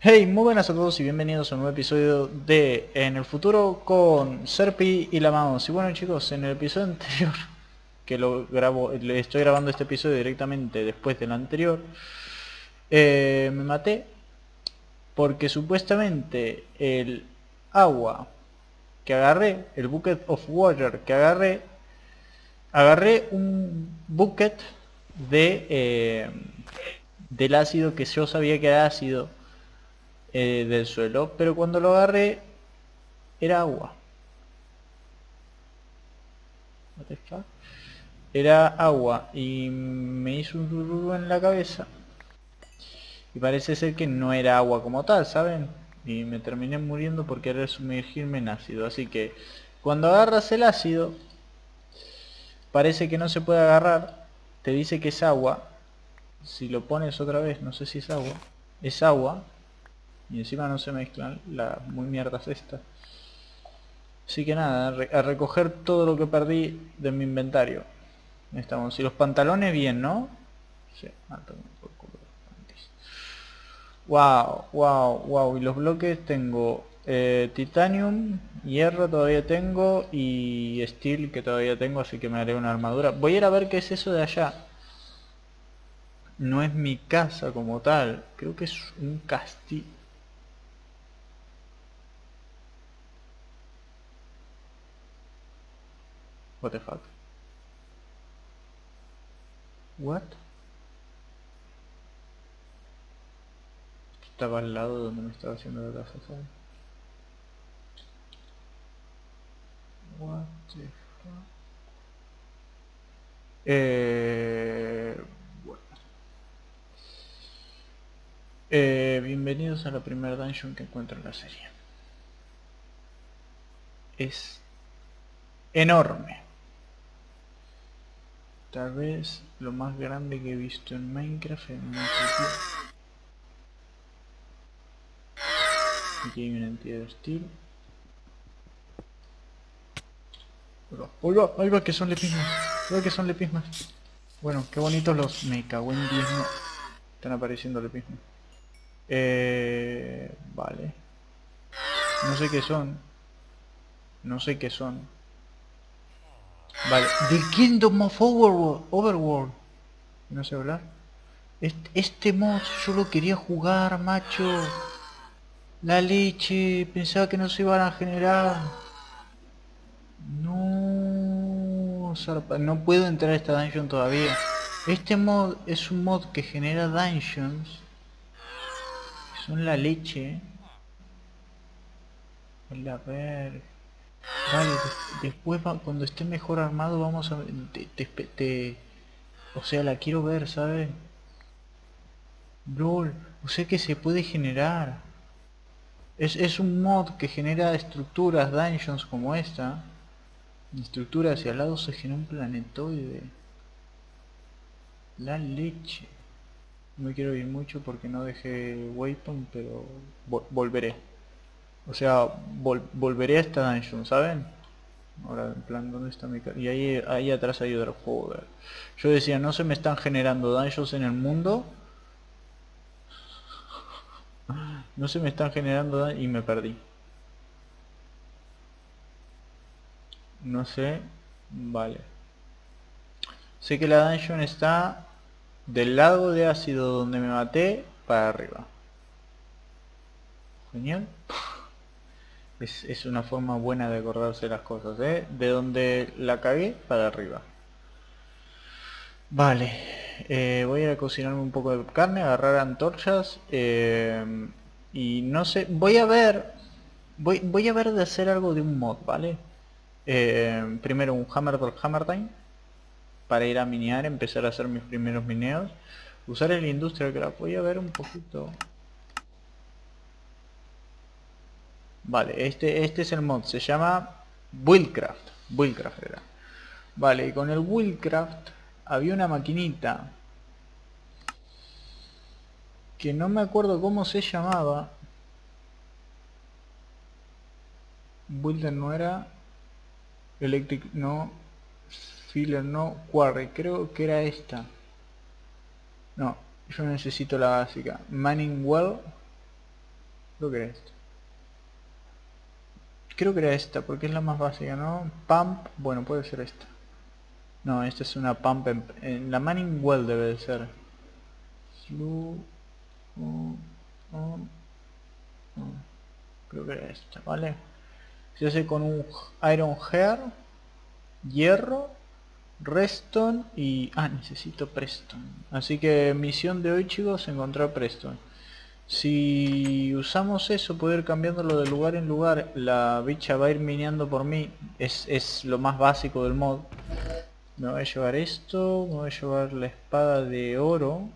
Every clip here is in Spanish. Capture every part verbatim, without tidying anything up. Hey, muy buenas a todos y bienvenidos a un nuevo episodio de En el futuro con Serpi y la mouse. Y bueno chicos, en el episodio anterior, que lo grabo, estoy grabando este episodio directamente después del anterior, eh, me maté porque supuestamente el agua que agarré, el bucket of water que agarré, agarré un bucket de eh, del ácido que yo sabía que era ácido Eh, del suelo, pero cuando lo agarré era agua. Era agua y me hizo un rurú en la cabeza y parece ser que no era agua como tal, ¿saben? Y me terminé muriendo por querer sumergirme en ácido. Así que cuando agarras el ácido, parece que no se puede agarrar, te dice que es agua. Si lo pones otra vez, no sé si es agua, es agua. Y encima no se mezclan las muy mierdas estas. Así que nada, a recoger todo lo que perdí de mi inventario. Estamos. Y los pantalones bien, ¿no? Sí, ah, tengo un poco de panties. Wow, wow, wow. Y los bloques tengo eh, titanium, hierro todavía tengo y steel que todavía tengo, así que me haré una armadura. Voy a ir a ver qué es eso de allá. No es mi casa como tal, creo que es un castillo. What the fuck? What? Estaba al lado donde me estaba haciendo la casa, ¿sabes? What the fuck? Eh... Bueno. Eh, bienvenidos a la primera dungeon que encuentro en la serie. Es enorme. Tal vez lo más grande que he visto en Minecraft en mucho tiempo. Aquí hay una entidad hostil. Oiga, ahí va que son lepismas. Oiga que son lepismas. Bueno, qué bonitos los... Me cago en diez. No. Están apareciendo lepismas. Eh... Vale. No sé qué son. No sé qué son. Vale, The Kingdom of Overworld, Overworld. No sé hablar. Este, este mod yo lo quería jugar, macho. La leche, pensaba que no se iban a generar. No, zarpa. No puedo entrar a esta dungeon todavía. Este mod es un mod que genera dungeons. Son la leche. La verga. Vale, después va, cuando esté mejor armado vamos a... Te, te, te, o sea, la quiero ver, ¿sabes? Lol, o sea que se puede generar. Es, es un mod que genera estructuras, dungeons como esta. Estructuras y al lado se genera un planetoide. La leche. No me quiero ir mucho porque no dejé waypoint, pero vol- volveré. O sea, vol volveré a esta dungeon, ¿saben? Ahora, en plan, ¿dónde está mi cara? Y ahí, ahí atrás hay otro juego. Yo decía, no se me están generando dungeons en el mundo. No se me están generando dungeons y me perdí. No sé. Vale. Sé que la dungeon está del lago de ácido donde me maté para arriba. Genial. Es, es una forma buena de acordarse las cosas, ¿eh? De donde la cagué para arriba. Vale, eh, voy a cocinarme un poco de carne, agarrar antorchas eh, y no sé, voy a ver, voy, voy a ver de hacer algo de un mod, ¿vale? Eh, primero un hammer por hammer time para ir a minear, empezar a hacer mis primeros mineos, usar el Industrial Craft, voy a ver un poquito. Vale, este, este es el mod, se llama Willcraft. Willcraft era. Vale, y con el Willcraft había una maquinita que no me acuerdo cómo se llamaba. Builder no era. Electric no. Filler no. Quarry, creo que era esta. No, yo necesito la básica. Mining Well. Creo que era esta. Creo que era esta, porque es la más básica, ¿no? Pump, bueno, puede ser esta. No, esta es una pump en, en la Manning Well debe de ser. Slow, oh, oh, oh. Creo que era esta, ¿vale? Se hace con un Iron Hair, hierro, Reston y... ah, necesito Preston. Así que misión de hoy, chicos, encontrar Preston. Si usamos eso, poder cambiándolo de lugar en lugar, la bicha va a ir mineando por mí. Es, es lo más básico del mod. Me voy a llevar esto, me voy a llevar la espada de oro,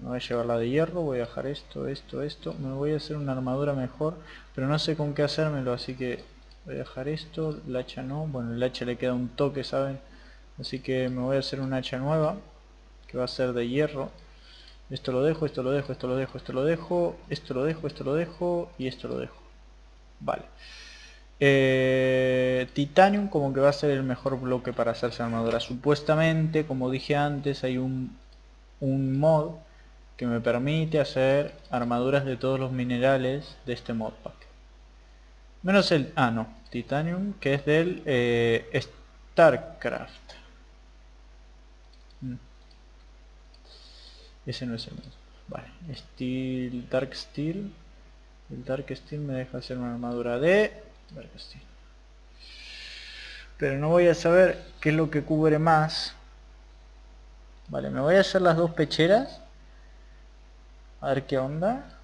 me voy a llevar la de hierro, voy a dejar esto, esto, esto. Me voy a hacer una armadura mejor, pero no sé con qué hacérmelo, así que voy a dejar esto. El hacha no, bueno, el hacha le queda un toque, ¿saben? Así que me voy a hacer una hacha nueva, que va a ser de hierro. Esto lo dejo, esto lo dejo, esto lo dejo, esto lo dejo, esto lo dejo, esto lo dejo y esto lo dejo. Vale. Eh, titanium como que va a ser el mejor bloque para hacerse armadura. Supuestamente, como dije antes, hay un, un mod que me permite hacer armaduras de todos los minerales de este mod pack. Menos el... ah, no. Titanium, que es del eh, Starcraft. Mm. Ese no es el mismo. Vale, Steel, Dark Steel. El Dark Steel me deja hacer una armadura de Dark Steel. Pero no voy a saber qué es lo que cubre más. Vale, me voy a hacer las dos pecheras. A ver qué onda.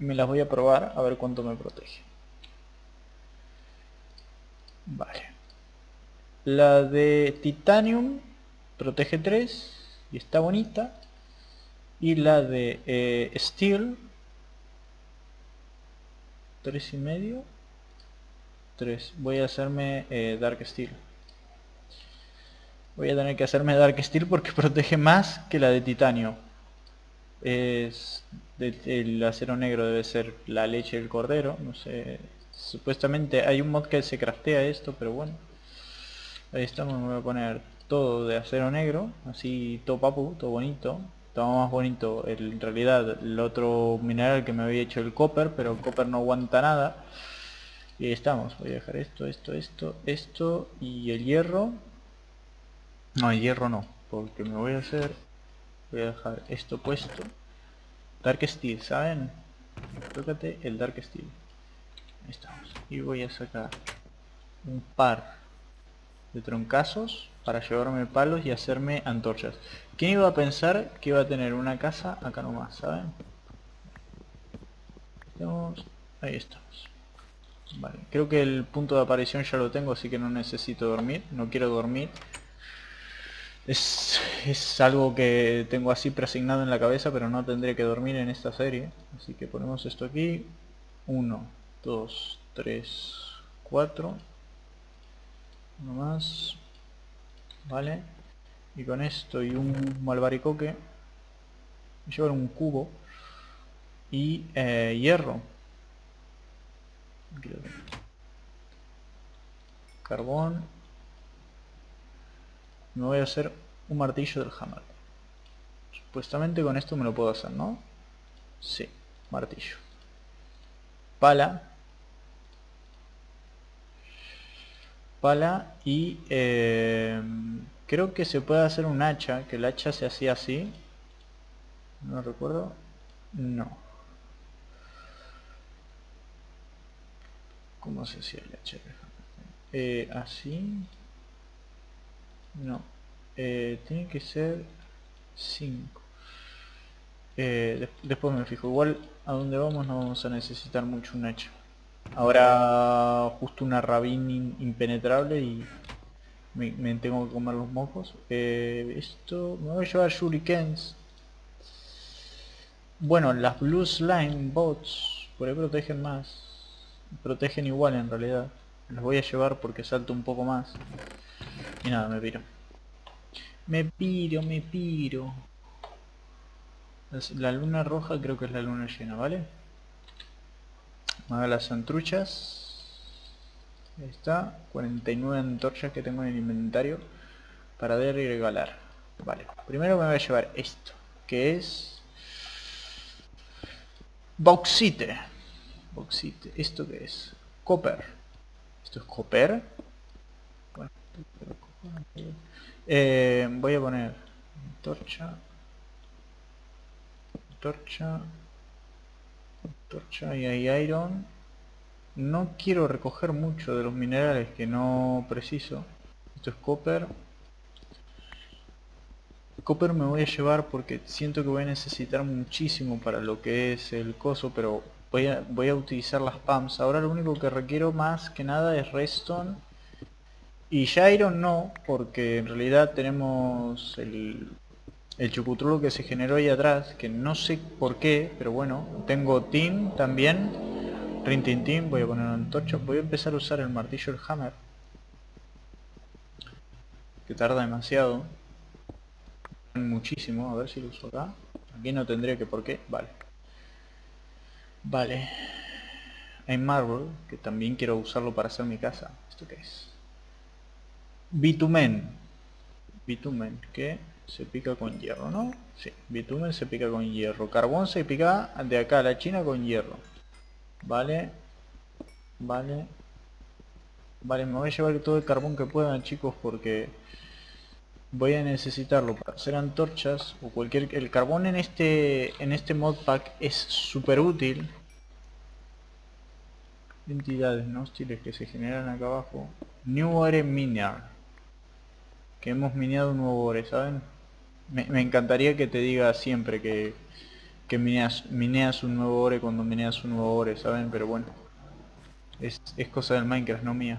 Me las voy a probar, a ver cuánto me protege. Vale. La de Titanium protege tres y está bonita, y la de eh, Steel tres y medio, tres. Voy a hacerme eh, Dark Steel. Voy a tener que hacerme Dark Steel porque protege más que la de titanio. Es de, el acero negro debe ser la leche del cordero, no sé. Supuestamente hay un mod que se craftea esto, pero bueno, ahí estamos. Me voy a poner todo de acero negro, así todo papu, todo bonito. Estaba más bonito el, en realidad, el otro mineral que me había hecho, el copper, pero el copper no aguanta nada. Y ahí estamos. Voy a dejar esto, esto, esto, esto y el hierro. No, el hierro no, porque me voy a hacer... voy a dejar esto puesto. Dark Steel, ¿saben? Tócate el Dark Steel. Ahí estamos. Y voy a sacar un par de troncazos para llevarme palos y hacerme antorchas. ¿Quién iba a pensar que iba a tener una casa acá nomás, saben? Estamos... ahí estamos. Vale, creo que el punto de aparición ya lo tengo, así que no necesito dormir. No quiero dormir. Es, es algo que tengo así preasignado en la cabeza, pero no tendré que dormir en esta serie. Así que ponemos esto aquí. uno, dos, tres, cuatro. Uno más. Vale. Y con esto y un albaricoque, llevar un cubo y eh, hierro, carbón. Me voy a hacer un martillo del hammer. Supuestamente con esto me lo puedo hacer, ¿no? Sí, martillo. Pala. Pala y eh, creo que se puede hacer un hacha, que el hacha se hacía así, no recuerdo. No, ¿cómo se hacía el hacha? Eh, así no, eh, tiene que ser cinco. eh, des después me fijo. Igual a donde vamos no vamos a necesitar mucho un hacha. Ahora justo una rabín in, impenetrable y me, me tengo que comer los mocos. Eh, esto... me voy a llevar shurikens. Bueno, las blue slime bots por ahí protegen más. Protegen igual en realidad. Los voy a llevar porque salto un poco más. Y nada, me piro. Me piro, me piro. La luna roja creo que es la luna llena, ¿vale? Haga las antruchas. Ahí está. cuarenta y nueve antorchas que tengo en el inventario para dar y regalar. Vale, primero me voy a llevar esto, que es Bauxite. Bauxite. ¿Esto qué es? Copper. ¿Esto es copper? Bueno, eh, voy a poner antorcha. Antorcha. Antorcha y hay iron. No quiero recoger mucho de los minerales que no preciso. Esto es copper. Copper me voy a llevar porque siento que voy a necesitar muchísimo para lo que es el coso, pero voy a, voy a utilizar las pumps. Ahora lo único que requiero más que nada es redstone. Y ya iron no, porque en realidad tenemos el, el chucutrulo que se generó ahí atrás, que no sé por qué, pero bueno. Tengo tin también. Rin tin tin, voy a poner antorcha. Voy a empezar a usar el martillo, el hammer, que tarda demasiado. Muchísimo, a ver si lo uso acá. Aquí no tendría que por qué, vale. Vale. Hay marble, que también quiero usarlo para hacer mi casa. ¿Esto qué es? Bitumen. Bitumen, que se pica con hierro, ¿no? Sí, bitumen se pica con hierro. Carbón se pica de acá a la China con hierro. Vale. Vale. Vale, me voy a llevar todo el carbón que puedan, chicos, porque voy a necesitarlo para hacer antorchas o cualquier... El carbón en este en este mod pack es súper útil. Entidades no hostiles que se generan acá abajo. New Ore Minear. Que hemos mineado un nuevo ore, ¿saben? Me, me encantaría que te diga siempre que, que mineas, mineas un nuevo ore cuando mineas un nuevo ore, ¿saben? Pero bueno. Es, es cosa del Minecraft, no mía.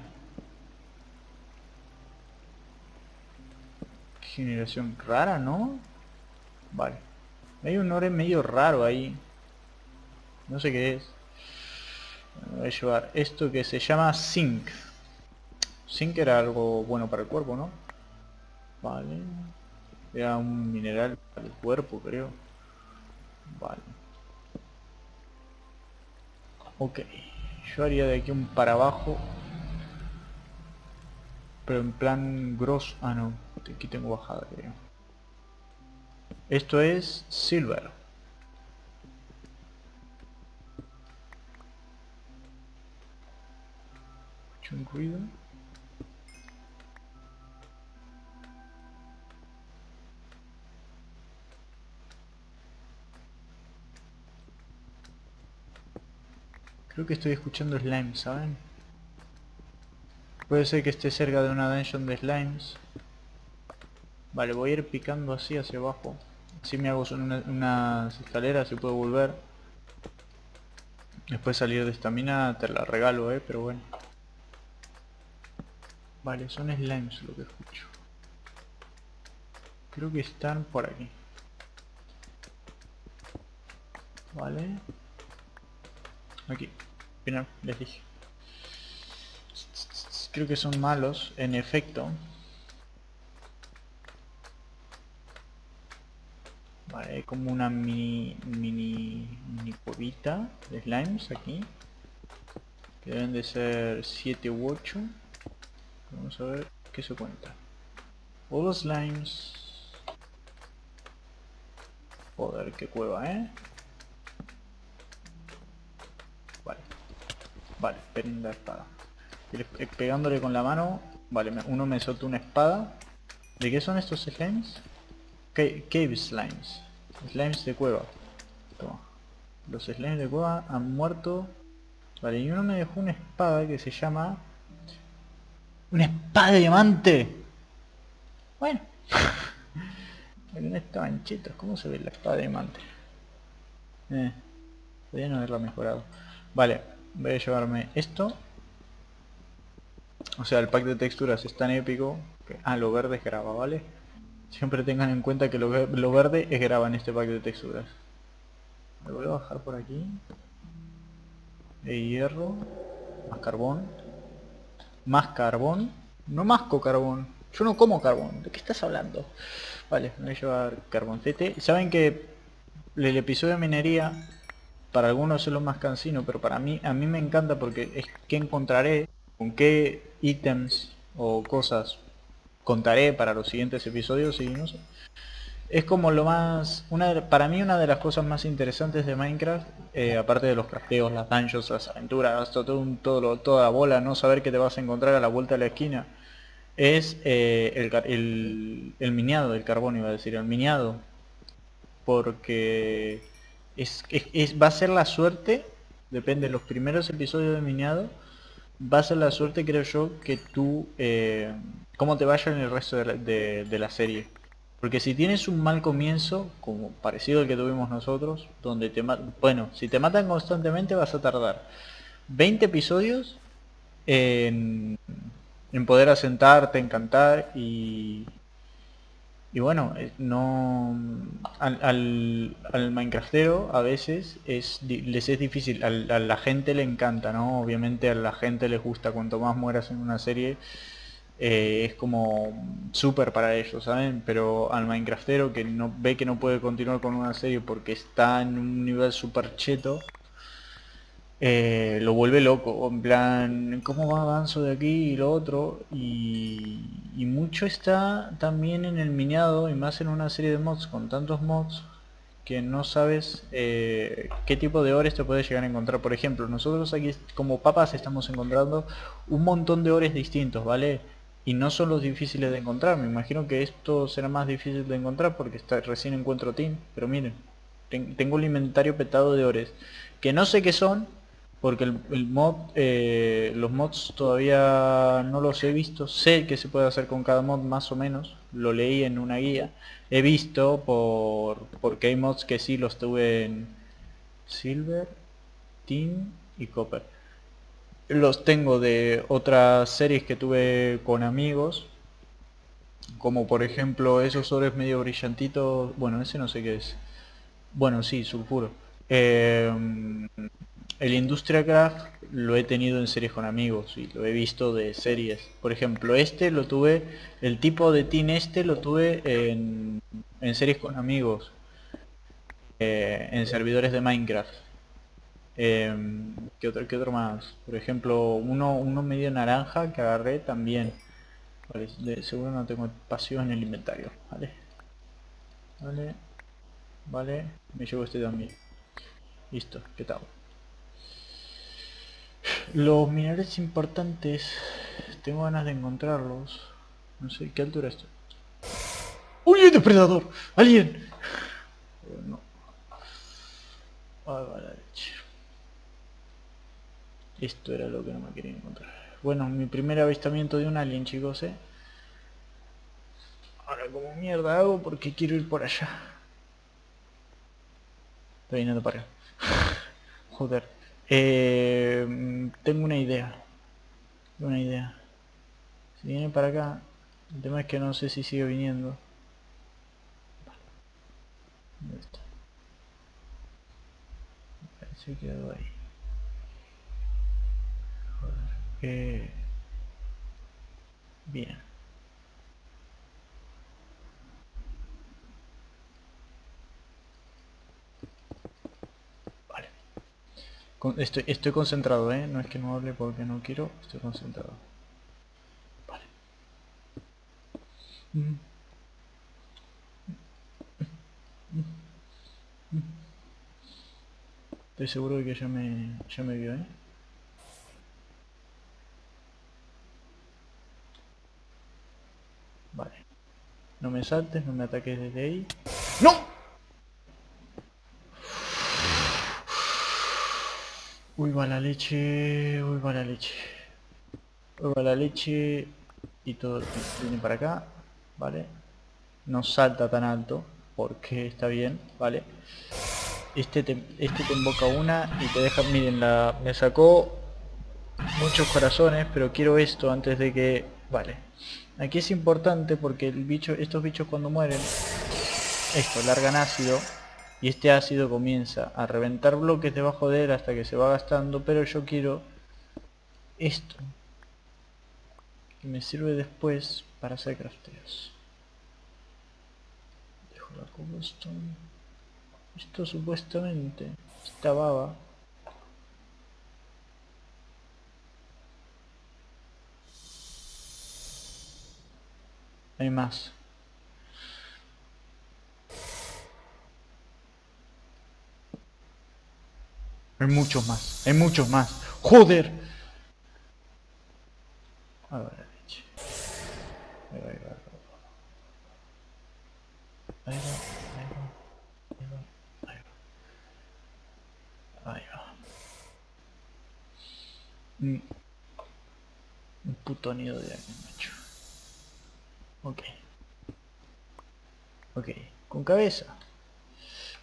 Generación rara, ¿no? Vale. Hay un ore medio raro ahí. No sé qué es. Voy a llevar esto que se llama zinc. Zinc era algo bueno para el cuerpo, ¿no? Vale. Era un mineral para el cuerpo, creo. Vale. Ok. Yo haría de aquí un para abajo. Pero en plan grosso... Ah, no. Aquí tengo bajada, creo. Esto es silver. Escucho un ruido. Creo que estoy escuchando slime, ¿saben? Puede ser que esté cerca de una dungeon de slimes. Vale, voy a ir picando así hacia abajo. Si me hago una, unas escaleras, se puede volver. Después salir de esta mina te la regalo, eh, pero bueno. Vale, son slimes lo que escucho. Creo que están por aquí. Vale. Aquí. Final, les dije. Creo que son malos, en efecto. Vale, hay como una mini, mini, mini cuevita de slimes aquí. Que deben de ser siete u ocho. Vamos a ver qué se cuenta. All los slimes. Joder, qué cueva, eh. Vale. Vale, prenda espada. Pegándole con la mano. Vale, uno me soltó una espada. ¿De qué son estos slimes? C cave slimes. Slimes de cueva. Toma. Los slimes de cueva han muerto. Vale, y uno me dejó una espada que se llama... ¡Una espada de diamante! Bueno. ¿Dónde estaban, chetos? ¿Cómo se ve la espada de diamante? Eh. Podría no haberla mejorado. Vale, voy a llevarme esto. O sea, el pack de texturas es tan épico que... Ah, lo verde es grava, ¿vale? Siempre tengan en cuenta que lo, ve lo verde es grava en este pack de texturas. Me voy a bajar por aquí. De hierro. Más carbón. Más carbón. No masco carbón. Yo no como carbón. ¿De qué estás hablando? Vale, me voy a llevar carboncete. Saben que el episodio de minería... Para algunos es lo más cansino, pero para mí... A mí me encanta porque es que encontraré... Con qué ítems o cosas contaré para los siguientes episodios y no sé. es como lo más... Una, para mí una de las cosas más interesantes de Minecraft, eh, aparte de los crafteos, las dungeons, las aventuras, todo, todo, toda la bola, no saber qué te vas a encontrar a la vuelta de la esquina, es eh, el, el, el mineado, el carbón iba a decir, el mineado. Porque es, es, es, va a ser la suerte, depende de los primeros episodios de mineado, va a ser la suerte, creo yo, que tú, eh, cómo te vaya en el resto de la, de, de la serie. Porque si tienes un mal comienzo, como parecido al que tuvimos nosotros, donde te matan, bueno, si te matan constantemente vas a tardar veinte episodios en, en poder asentarte, en cantar y, y bueno, no al, al, al Minecraftero a veces es, les es difícil, al, a la gente le encanta, ¿no? Obviamente a la gente les gusta, cuanto más mueras en una serie... Eh, es como súper para ellos, ¿saben? Pero al Minecraftero que no ve que no puede continuar con una serie porque está en un nivel súper cheto, eh, lo vuelve loco, en plan, ¿cómo va avanzo de aquí y lo otro? Y, y mucho está también en el mineado, y más en una serie de mods con tantos mods que no sabes eh, qué tipo de ores te puedes llegar a encontrar. Por ejemplo, nosotros aquí como papas estamos encontrando un montón de ores distintos, ¿vale? Y no son los difíciles de encontrar. Me imagino que esto será más difícil de encontrar porque está, recién encuentro tin. Pero miren, ten, tengo un inventario petado de ores que no sé qué son porque el, el mod, eh, los mods todavía no los he visto. Sé que se puede hacer con cada mod más o menos, lo leí en una guía. He visto por porque hay mods que sí los tuve en silver, tin y copper. Los tengo de otras series que tuve con amigos, como por ejemplo esos ores medio brillantitos. Bueno, ese no sé qué es. Bueno, sí, sulfuro. Eh, el Industrial Craft lo he tenido en series con amigos y lo he visto de series. Por ejemplo, este lo tuve, el tipo de tin este lo tuve en, en series con amigos, eh, en servidores de Minecraft. Eh, ¿qué, otro, ¿Qué otro más? Por ejemplo, uno, uno medio naranja que agarré también. Vale, de seguro no tengo espacio en el inventario. Vale, vale, vale. Me llevo este también. Listo, ¿qué tal? Los minerales importantes, tengo ganas de encontrarlos. No sé, ¿qué altura estoy? ¡Uy, un depredador! ¡Alguien! No. Ah, vale. Esto era lo que no me quería encontrar. Bueno, mi primer avistamiento de un alien, chicos, ¿eh? Ahora, como mierda hago porque quiero ir por allá. Estoy viniendo para acá. Joder. Eh, tengo una idea. Una idea. Si viene para acá, el tema es que no sé si sigue viniendo. ¿Dónde está? Parece que quedó ahí. Eh, bien. Vale. Con, estoy, estoy concentrado, ¿eh? No es que no hable porque no quiero, estoy concentrado. Vale. Mm. Estoy seguro de que ya me, ya me vio, ¿eh? No me saltes, no me ataques desde ahí. ¡No! Uy, va la leche, uy, va la leche. Uy, va la leche. Y todo viene para acá, ¿vale? No salta tan alto, porque está bien, ¿vale? Este te, este te invoca una y te deja... Miren, la, me sacó muchos corazones, pero quiero esto antes de que... Vale. Aquí es importante porque el bicho, estos bichos cuando mueren, esto, largan ácido, y este ácido comienza a reventar bloques debajo de él hasta que se va gastando, pero yo quiero esto, que me sirve después para hacer crafteos. Dejo la cobblestone. Esto supuestamente, esta baba... Hay más. Hay muchos más, hay muchos más. ¡Joder! A ver, ahí va, ahí va, ahí va. Ahí va, ahí va, ahí va. Ahí va. Mm. Un puto nido de aquí, macho. Ok. Ok, con cabeza.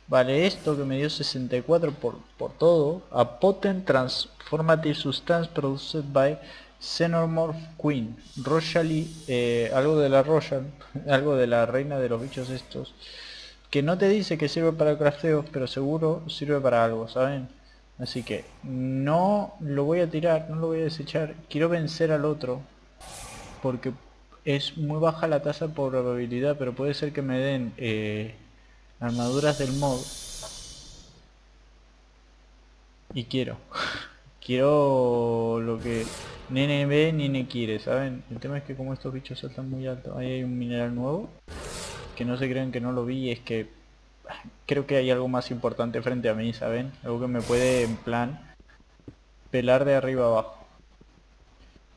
Vale, esto que me dio sesenta y cuatro por, por todo. A potent transformative substance produced by Xenomorph Queen. Royally, eh, algo de la Royal, algo de la reina de los bichos estos. Que no te dice que sirve para crafteos, pero seguro sirve para algo, ¿saben? Así que no lo voy a tirar, no lo voy a desechar. Quiero vencer al otro, porque es muy baja la tasa por probabilidad, pero puede ser que me den... Eh, armaduras del mod y quiero quiero lo que nene ve nene quiere, ¿saben? El tema es que como estos bichos saltan muy alto, ahí hay un mineral nuevo que no se crean que no lo vi, es que creo que hay algo más importante frente a mí, ¿saben? Algo que me puede en plan pelar de arriba abajo.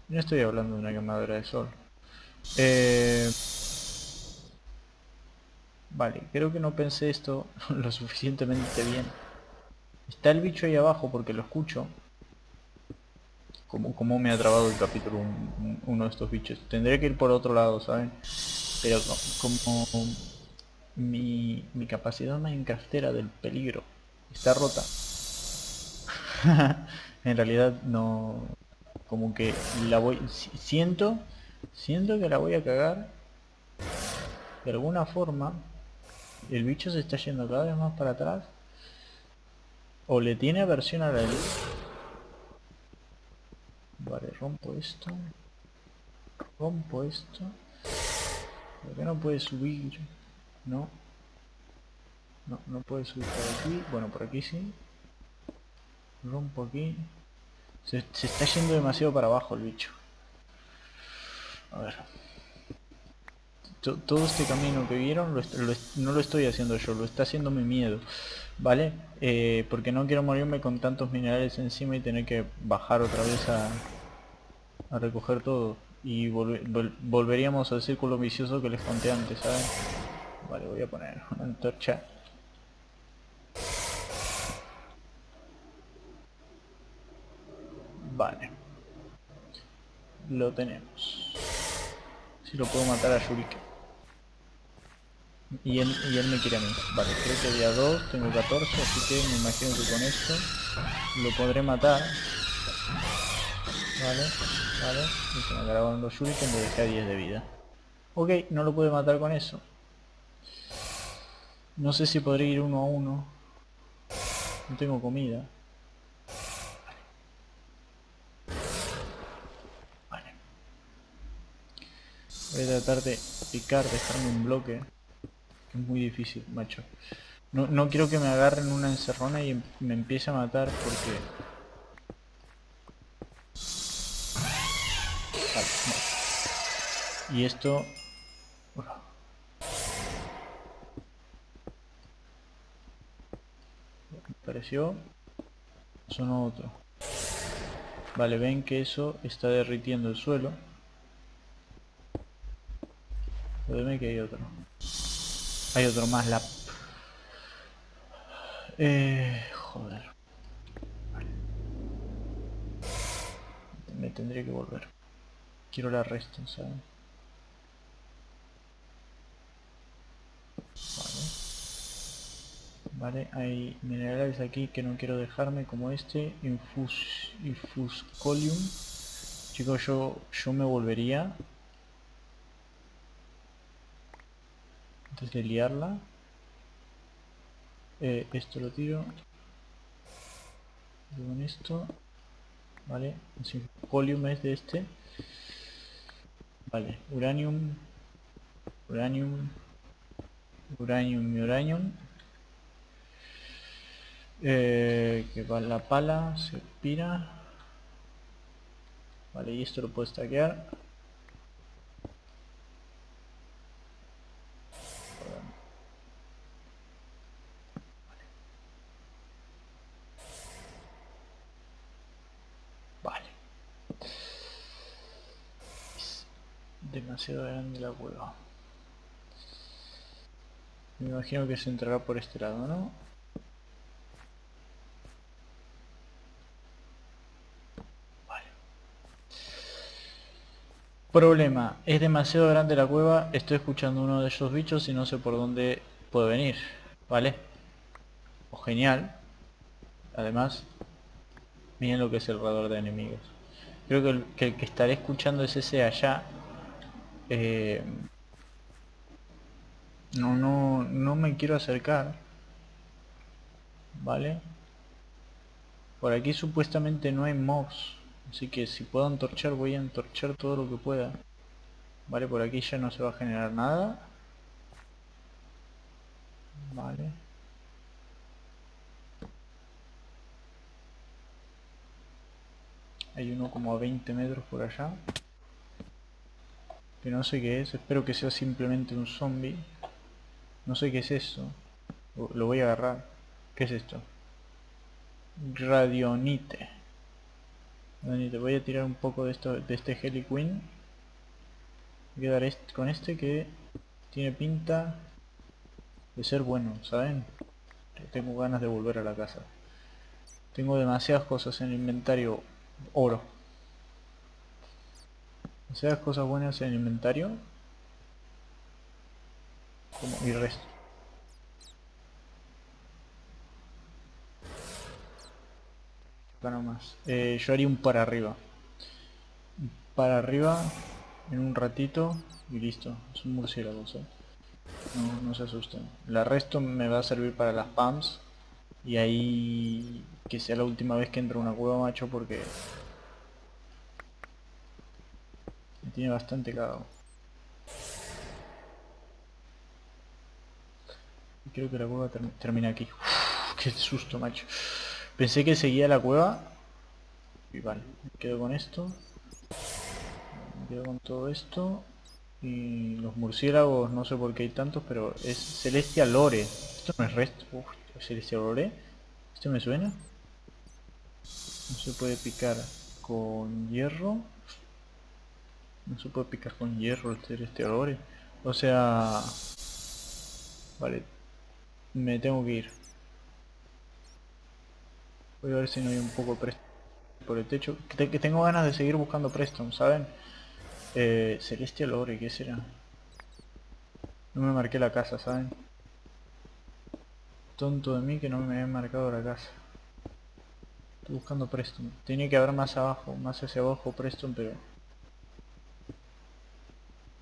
No estoy hablando de una quemadura de sol. eh... Vale, creo que no pensé esto lo suficientemente bien. Está el bicho ahí abajo porque lo escucho. Como, como me ha trabado el capítulo un, un, uno de estos bichos. Tendré que ir por otro lado, ¿saben? Pero como, como mi, mi capacidad minecraftera del peligro está rota. En realidad no... Como que la voy... Siento... Siento que la voy a cagar. De alguna forma el bicho se está yendo cada vez más para atrás, o le tiene aversión a la luz. Vale, rompo esto, rompo esto. ¿Por qué no puede subir? No, no, no puede subir por aquí. Bueno, por aquí sí. Rompo aquí. Se, se está yendo demasiado para abajo el bicho. A ver. Todo este camino que vieron lo lo no lo estoy haciendo yo, lo está haciendo mi miedo, ¿vale? Eh, porque no quiero morirme con tantos minerales encima y tener que bajar otra vez a, a recoger todo. Y vol vol volveríamos al círculo vicioso que les conté antes, ¿saben? Vale, voy a poner una antorcha. Vale. Lo tenemos. Si lo puedo matar a Shuriken. Y él, y él me quiere a mí. Vale, creo que había dos, tengo catorce, así que me imagino que con esto lo podré matar. Vale, vale. Y se me acabaron los Shuriken, le dejé diez de vida. Ok, no lo pude matar con eso. No sé si podré ir uno a uno. No tengo comida. Vale. Voy a tratar de picar, dejarme un bloque. Es muy difícil, macho. No, no quiero que me agarren una encerrona y me empiece a matar porque... Vale, no. Y esto... Uf. Apareció... Sonó otro. Vale, ven que eso está derritiendo el suelo. Jodeme que hay otro. Hay otro más, la... Eh, joder. Vale. Me tendría que volver. Quiero la resto, ¿sabes? Vale. Vale, hay minerales aquí que no quiero dejarme, como este. Infus... Infuscolium. Chicos, yo, yo me volvería... Antes de liarla, eh, esto lo tiro con esto. Vale, el sincolium es de este. Vale, uranium, uranium, uranium y uranium. Eh, que va la pala, se expira. Vale, y esto lo puedo stackear. Demasiado grande la cueva. Me imagino que se entrará por este lado, ¿no? Vale. Problema. Es demasiado grande la cueva. Estoy escuchando uno de esos bichos y no sé por dónde puede venir. Vale. O genial. Además, miren lo que es el radar de enemigos. Creo que el que, el que estaré escuchando es ese allá. Eh, no, no, no me quiero acercar. Vale. Por aquí supuestamente no hay mobs. Así que si puedo entorchar, voy a entorchar todo lo que pueda. Vale, por aquí ya no se va a generar nada. Vale. Hay uno como a veinte metros por allá. Que no sé qué es, espero que sea simplemente un zombie. No sé qué es eso. Lo voy a agarrar. ¿Qué es esto? Radionite. Radionite, voy a tirar un poco de esto, de este Heliqueen. Voy a dar este, con este que tiene pinta de ser bueno, ¿saben? Tengo ganas de volver a la casa. Tengo demasiadas cosas en el inventario. Oro. Demasiadas cosas buenas en el inventario. Como y resto. Acá nomás. Eh, yo haría un para arriba. Para arriba en un ratito y listo. Es un murciélago, ¿sí? No, no se asusten. La resto me va a servir para las pams. Y ahí que sea la última vez que entro a una cueva, macho, porque me tiene bastante cagado. Creo que la cueva ter termina aquí. Uf, qué susto, macho. Pensé que seguía la cueva. Y vale, me quedo con esto. Me quedo con todo esto. Y los murciélagos, no sé por qué hay tantos, pero es Celestial Lore. Esto no es resto. Uf. Celestial Lore, este me suena. No se puede picar con hierro. No se puede picar con hierro el Celestial Lore. O sea, vale, me tengo que ir. Voy a ver si no hay un poco de Preston por el techo. Que tengo ganas de seguir buscando Preston, ¿saben? Eh, Celestial Lore, ¿qué será? No me marqué la casa, ¿saben? Tonto de mí que no me he marcado la casa. Estoy buscando Preston. Tenía que haber más abajo, más hacia abajo Preston, pero...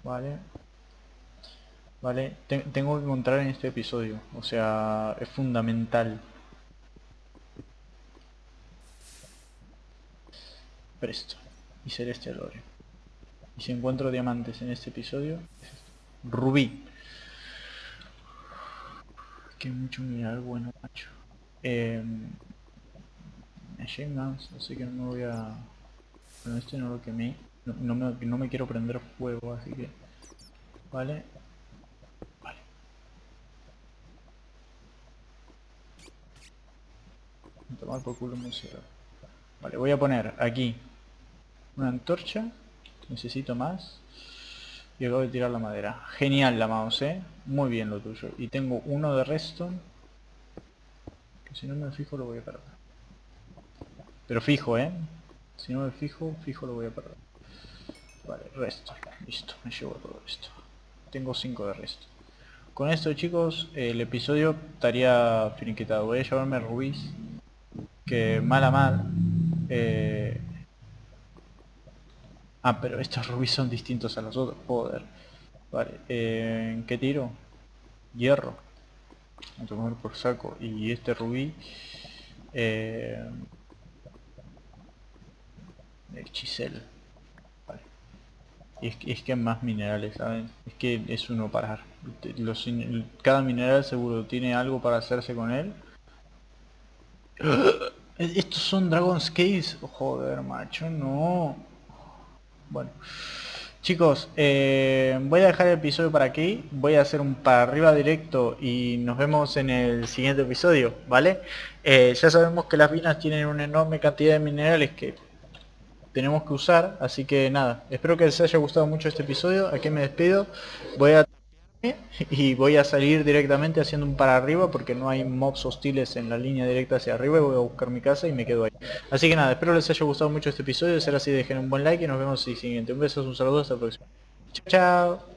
Vale. Vale, Ten tengo que encontrar en este episodio. O sea, es fundamental. Preston. Y Celestial Lore. Y si encuentro diamantes en este episodio... Es rubí. Que mucho mineral bueno, macho. Eh, James, así que no me voy a... Bueno, este no lo quemé. No, no, me, no me quiero prender fuego, así que... Vale. Vale. Voy a tomar por culo un cerro. Vale, voy a poner aquí una antorcha. Necesito más. Y acabo de tirar la madera. Genial la mouse, ¿eh? Muy bien lo tuyo. Y tengo uno de redstone. Que si no me fijo lo voy a perder. Pero fijo, ¿eh? Si no me fijo, fijo lo voy a perder. Vale, redstone. Listo, me llevo todo esto. Tengo cinco de redstone. Con esto, chicos, el episodio estaría finiquitado. Voy a llevarme rubíes. Que mal a mal... Eh... Ah, pero estos rubíes son distintos a los otros. Joder. Vale, eh, ¿qué tiro? Hierro. A tomar por saco. Y este rubí... Eh, el chisel. Vale. Y es, es que hay más minerales, ¿saben? Es que es uno parar. Los, cada mineral seguro tiene algo para hacerse con él. Estos son Dragon's Case. Joder, macho, no. Bueno, chicos, eh, voy a dejar el episodio para aquí. Voy a hacer un para arriba directo y nos vemos en el siguiente episodio, ¿vale? Eh, ya sabemos que las minas tienen una enorme cantidad de minerales que tenemos que usar. Así que nada, espero que les haya gustado mucho este episodio. Aquí me despido. Voy a... y voy a salir directamente haciendo un para arriba porque no hay mobs hostiles en la línea directa hacia arriba. Y voy a buscar mi casa y me quedo ahí. Así que nada, espero les haya gustado mucho este episodio. Si será así, dejen un buen like y nos vemos en el siguiente. Un beso, un saludo, hasta la próxima. Chao, chao.